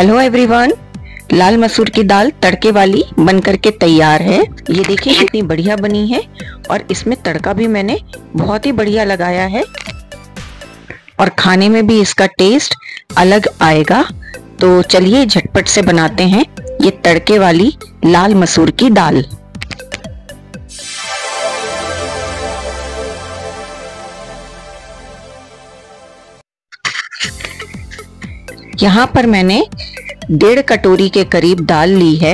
Hello everyone, लाल मसूर की दाल तड़के वाली बनकर के तैयार है। ये देखिए कितनी बढ़िया बनी है और इसमें तड़का भी मैंने बहुत ही बढ़िया लगाया है और खाने में भी इसका टेस्ट अलग आएगा। तो चलिए झटपट से बनाते हैं ये तड़के वाली लाल मसूर की दाल। यहाँ पर मैंने 1.5 कटोरी के करीब दाल ली है।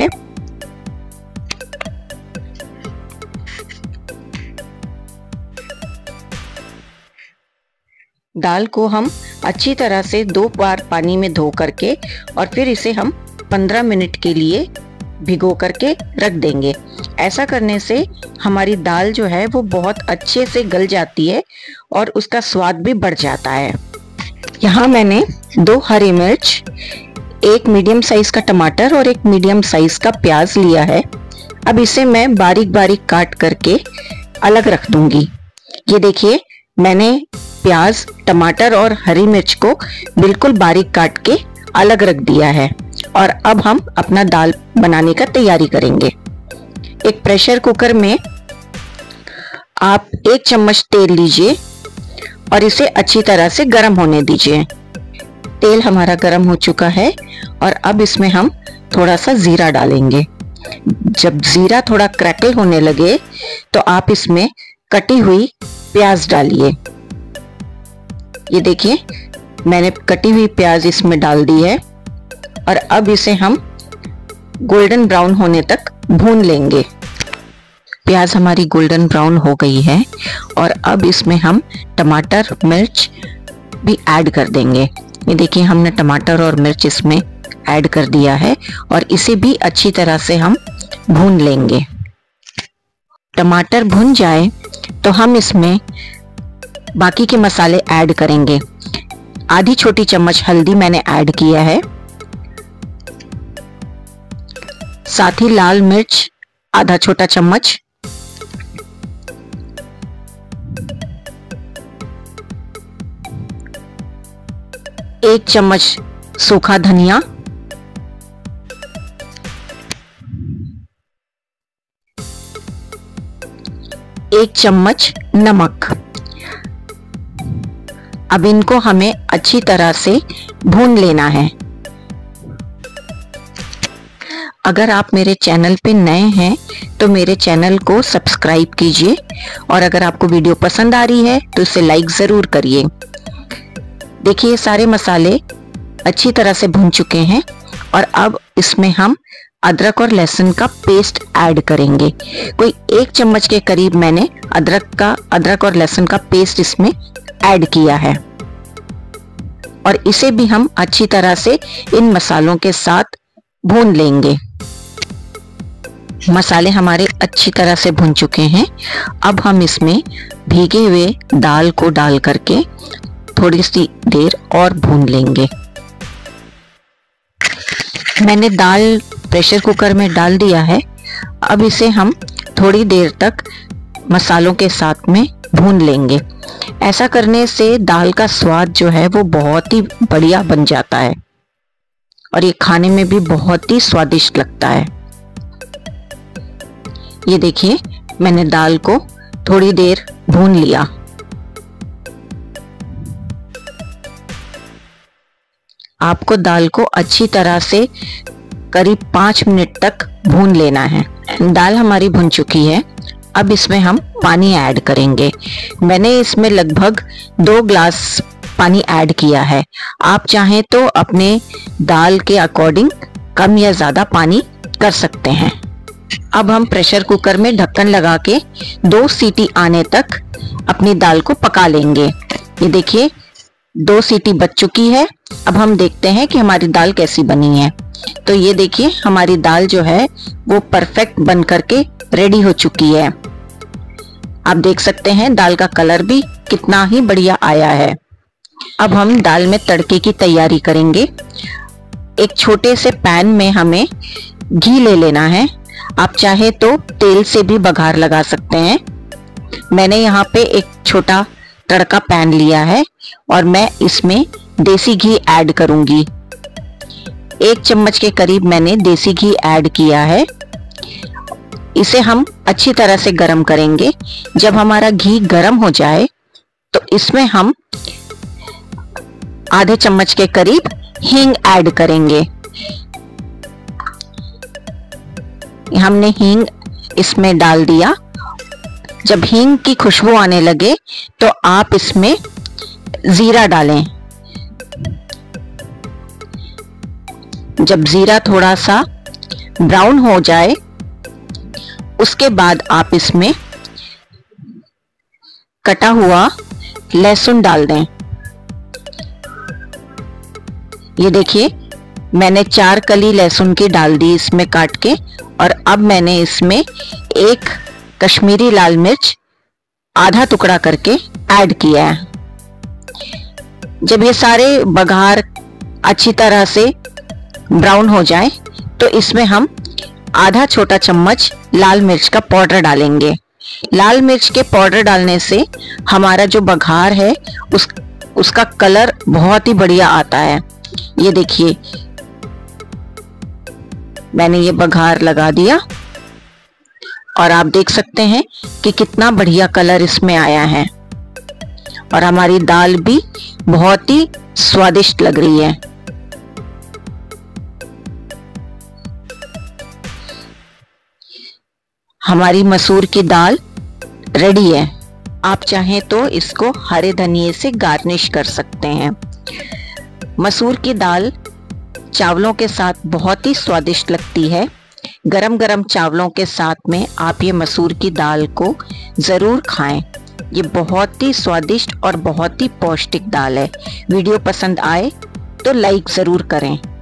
दाल को हम अच्छी तरह से 2 बार पानी में धो करके और फिर इसे हम 15 मिनट के लिए भिगो करके रख देंगे। ऐसा करने से हमारी दाल जो है वो बहुत अच्छे से गल जाती है और उसका स्वाद भी बढ़ जाता है। यहाँ मैंने 2 हरी मिर्च, 1 मीडियम साइज का टमाटर और 1 मीडियम साइज का प्याज लिया है। अब इसे मैं बारीक बारीक काट करके अलग रख दूंगी। ये देखिए मैंने प्याज, टमाटर और हरी मिर्च को बिल्कुल बारीक काट के अलग रख दिया है और अब हम अपना दाल बनाने का तैयारी करेंगे। एक प्रेशर कुकर में आप 1 चम्मच तेल लीजिए और इसे अच्छी तरह से गर्म होने दीजिए। तेल हमारा गर्म हो चुका है और अब इसमें हम थोड़ा सा जीरा डालेंगे। जब जीरा थोड़ा क्रैकल होने लगे तो आप इसमें कटी हुई प्याज डालिए। ये देखिए मैंने कटी हुई प्याज इसमें डाल दी है और अब इसे हम गोल्डन ब्राउन होने तक भून लेंगे। प्याज हमारी गोल्डन ब्राउन हो गई है और अब इसमें हम टमाटर, मिर्च भी ऐड कर देंगे। ये देखिए हमने टमाटर और मिर्च इसमें ऐड कर दिया है और इसे भी अच्छी तरह से हम भून लेंगे। टमाटर भून जाए तो हम इसमें बाकी के मसाले ऐड करेंगे। आधी छोटी चम्मच हल्दी मैंने ऐड किया है, साथ ही लाल मिर्च आधा छोटा चम्मच, एक चम्मच सूखा धनिया, एक चम्मच नमक। अब इनको हमें अच्छी तरह से भून लेना है। अगर आप मेरे चैनल पे नए हैं तो मेरे चैनल को सब्सक्राइब कीजिए और अगर आपको वीडियो पसंद आ रही है तो इसे लाइक ज़रूर करिए। देखिए सारे मसाले अच्छी तरह से भून चुके हैं और अब इसमें हम अदरक और लहसुन का पेस्ट ऐड करेंगे। कोई 1 चम्मच के करीब मैंने अदरक और लहसुन का पेस्ट इसमें ऐड किया है और इसे भी हम अच्छी तरह से इन मसालों के साथ भून लेंगे। मसाले हमारे अच्छी तरह से भून चुके हैं। अब हम इसमें भीगे हुए दाल को डाल करके थोड़ी सी देर और भून लेंगे। मैंने दाल प्रेशर कुकर में डाल दिया है। अब इसे हम थोड़ी देर तक मसालों के साथ में भून लेंगे। ऐसा करने से दाल का स्वाद जो है वो बहुत ही बढ़िया बन जाता है और ये खाने में भी बहुत ही स्वादिष्ट लगता है। ये देखिए मैंने दाल को थोड़ी देर भून लिया। आपको दाल को अच्छी तरह से करीब 5 मिनट तक भून लेना है। दाल हमारी भुन चुकी है। अब इसमें हम पानी ऐड करेंगे। मैंने इसमें लगभग 2 ग्लास पानी ऐड किया है। आप चाहें तो अपने दाल के अकॉर्डिंग कम या ज़्यादा पानी कर सकते हैं। अब हम प्रेशर कुकर में ढक्कन लगा के 2 सीटी आने तक अपनी दाल को पका लेंगे। ये देखिए 2 सीटी बच चुकी है। अब हम देखते हैं कि हमारी दाल कैसी बनी है। तो ये देखिए हमारी दाल जो है वो परफेक्ट बन करके रेडी हो चुकी है। आप देख सकते हैं दाल का कलर भी कितना ही बढ़िया आया है। अब हम दाल में तड़के की तैयारी करेंगे। एक छोटे से पैन में हमें घी ले लेना है। आप चाहे तो तेल से भी बघार लगा सकते हैं। मैंने यहाँ पे एक छोटा तड़का पैन लिया है और मैं इसमें देसी घी ऐड करूंगी। एक चम्मच के करीब मैंने देसी घी ऐड किया है। इसे हम अच्छी तरह से गरम करेंगे। जब हमारा घी गरम हो जाए तो इसमें हम आधे चम्मच के करीब हींग ऐड करेंगे। हमने हींग इसमें डाल दिया। जब हींग की खुशबू आने लगे तो आप इसमें जीरा डालें। जब जीरा थोड़ा सा ब्राउन हो जाए उसके बाद आप इसमें कटा हुआ लहसुन डाल दें। ये देखिए, मैंने 4 कली लहसुन की डाल दी इसमें काट के। और अब मैंने इसमें एक कश्मीरी लाल मिर्च आधा टुकड़ा करके ऐड किया है। जब ये सारे बघार अच्छी तरह से ब्राउन हो जाए तो इसमें हम आधा छोटा चम्मच लाल मिर्च का पाउडर डालेंगे। लाल मिर्च के पाउडर डालने से हमारा जो बघार है उसका कलर बहुत ही बढ़िया आता है। ये देखिए, मैंने ये बघार लगा दिया और आप देख सकते हैं कि कितना बढ़िया कलर इसमें आया है और हमारी दाल भी बहुत ही स्वादिष्ट लग रही है। हमारी मसूर की दाल रेडी है। आप चाहें तो इसको हरे धनिए से गार्निश कर सकते हैं। मसूर की दाल चावलों के साथ बहुत ही स्वादिष्ट लगती है। गरम गरम चावलों के साथ में आप ये मसूर की दाल को ज़रूर खाएं। ये बहुत ही स्वादिष्ट और बहुत ही पौष्टिक दाल है। वीडियो पसंद आए तो लाइक ज़रूर करें।